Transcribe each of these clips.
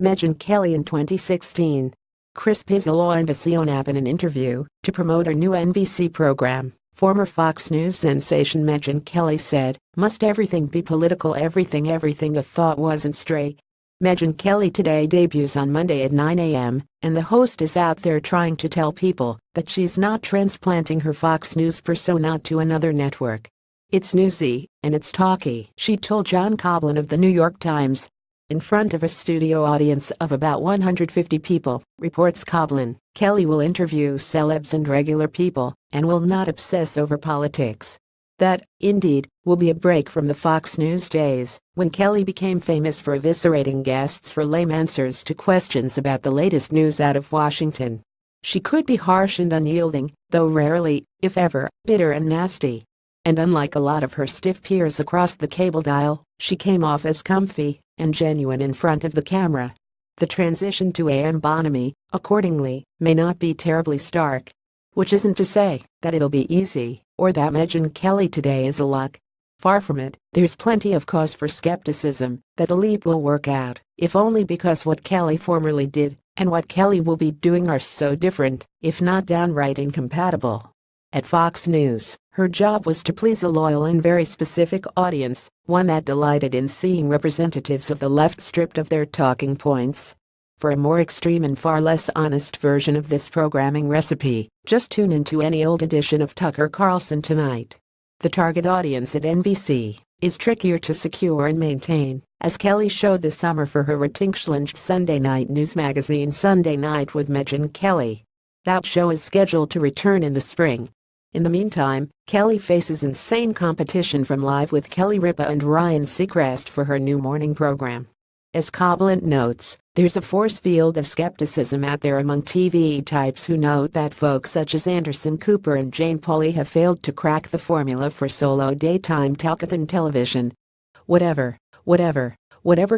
Megyn Kelly in 2016. Chris Pisalaw in an interview to promote her new NBC program, former Fox News sensation Megyn Kelly said, "Must everything be political? Everything the thought wasn't straight." Megyn Kelly Today debuts on Monday at 9 a.m., and the host is out there trying to tell people that she's not transplanting her Fox News persona to another network. "It's newsy, and it's talky," she told John Coblin of the New York Times. In front of a studio audience of about 150 people, reports Coblin, Kelly will interview celebs and regular people, and will not obsess over politics. That, indeed, will be a break from the Fox News days, when Kelly became famous for eviscerating guests for lame answers to questions about the latest news out of Washington. She could be harsh and unyielding, though rarely, if ever, bitter and nasty. And unlike a lot of her stiff peers across the cable dial, she came off as comfy and genuine in front of the camera. The transition to AM bonhomie, accordingly, may not be terribly stark. Which isn't to say that it'll be easy, or that Megyn Kelly Today is a lock. Far from it, there's plenty of cause for skepticism that the leap will work out, if only because what Kelly formerly did and what Kelly will be doing are so different, if not downright incompatible. At Fox News, her job was to please a loyal and very specific audience, one that delighted in seeing representatives of the left stripped of their talking points. For a more extreme and far less honest version of this programming recipe, just tune into any old edition of Tucker Carlson Tonight. The target audience at NBC is trickier to secure and maintain, as Kelly showed this summer for her retinchinged Sunday night news magazine Sunday Night with Megyn Kelly. That show is scheduled to return in the spring. In the meantime, Kelly faces insane competition from Live with Kelly Ripa and Ryan Seacrest for her new morning program. As Coblin notes, there's a force field of skepticism out there among TV types who note that folks such as Anderson Cooper and Jane Pauley have failed to crack the formula for solo daytime talkathon television. Whatever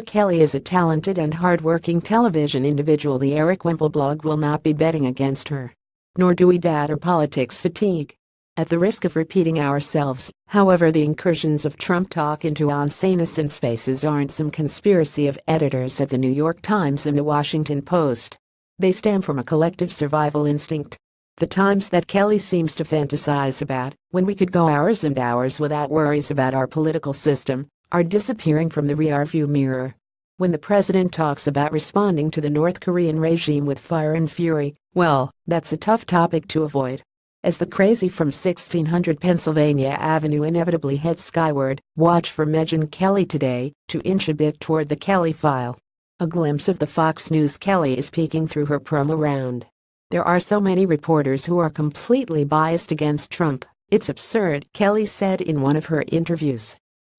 Kelly is a talented and hard-working television individual. The Eric Wimple blog will not be betting against her. Nor do we doubt her politics fatigue. At the risk of repeating ourselves, however, the incursions of Trump talk into insane spaces aren't some conspiracy of editors at the New York Times and the Washington Post. They stem from a collective survival instinct. The times that Kelly seems to fantasize about, when we could go hours and hours without worries about our political system, are disappearing from the rearview mirror. When the president talks about responding to the North Korean regime with fire and fury, well, that's a tough topic to avoid. As the crazy from 1600 Pennsylvania Avenue inevitably heads skyward, watch for Megyn Kelly Today to inch a bit toward the Kelly file. A glimpse of the Fox News Kelly is peeking through her promo round. "There are so many reporters who are completely biased against Trump, it's absurd," Kelly said in one of her interviews.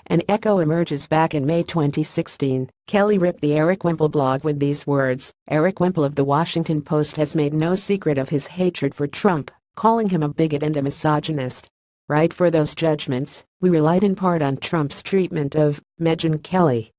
An echo emerges. Back in May 2016, Kelly ripped the Eric Wimple blog with these words. Eric Wimple of the Washington Post has made no secret of his hatred for Trump, calling him a bigot and a misogynist. Right for those judgments, we relied in part on Trump's treatment of Megyn Kelly.